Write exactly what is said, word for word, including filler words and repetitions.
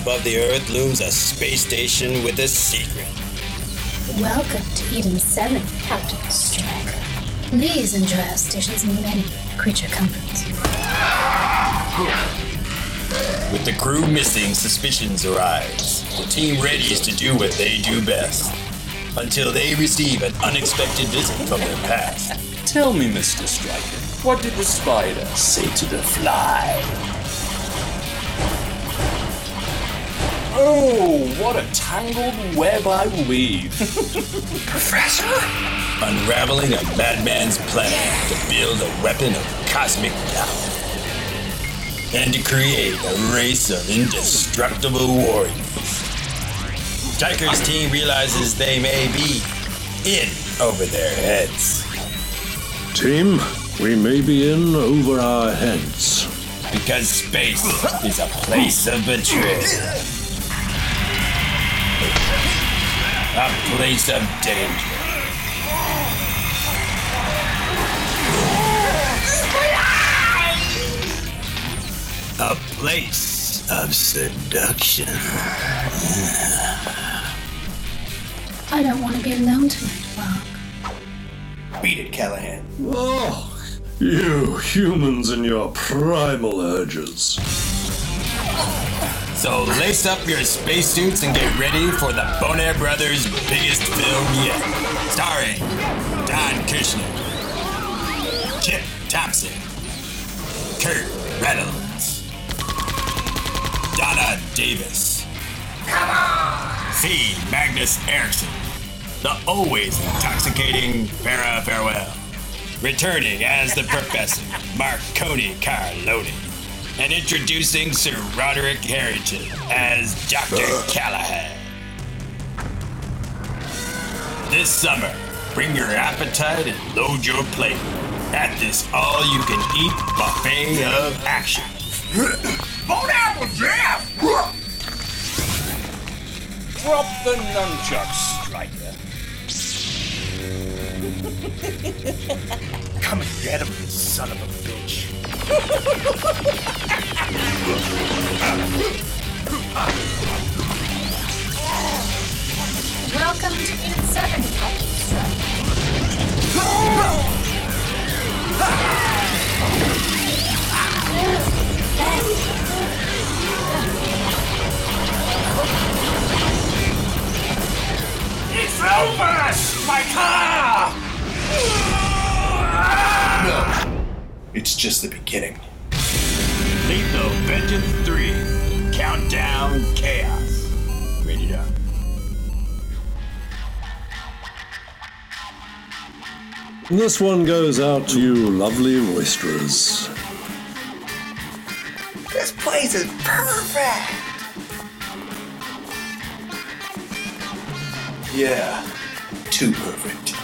Above the earth looms a space station with a secret. Welcome to Eden seven, Captain Stryker. Please enjoy our station's many creature comforts. With the crew missing, suspicions arise. The team readies to do what they do best, until they receive an unexpected visit from their past. Tell me, Mister Stryker, what did the spider say to the fly? Oh, what a tangled web I weave. Professor? Unraveling a madman's plan to build a weapon of cosmic power and to create a race of indestructible warriors. Stryker's team realizes they may be in over their heads. Team, we may be in over our heads. Because space is a place of betrayal. A place of danger. A place of seduction. I don't want to be alone tonight, Brock. Beat it, Callahan. Oh, you humans and your primal urges. So lace up your spacesuits and get ready for the Bonaire Brothers' biggest film yet. Starring Don Kushner, Kip Thompson, Kurt Reynolds, Donna Davis, Come on! C. Magnus Erickson, the always intoxicating Vera Farewell, returning as the Professor Marconi Carloni, and introducing Sir Roderick Harrington as Doctor uh. Callahan. This summer, bring your appetite and load your plate at this all-you-can-eat buffet of action. Bone Apple Jam! Drop the nunchucks, Stryker. Come and get him, you son of a bitch. Welcome to Eden seven, Captain Stryker. It's just the beginning. Lethal Vengeance three, Countdown Chaos. Ready to... This one goes out to you lovely roisterers. This place is perfect! Yeah, too perfect.